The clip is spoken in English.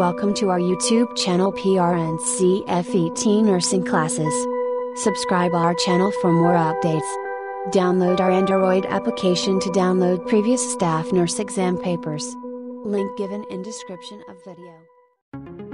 Welcome to our YouTube channel PRNCFET Nursing Classes. Subscribe our channel for more updates. Download our Android application to download previous staff nurse exam papers. Link given in description of video.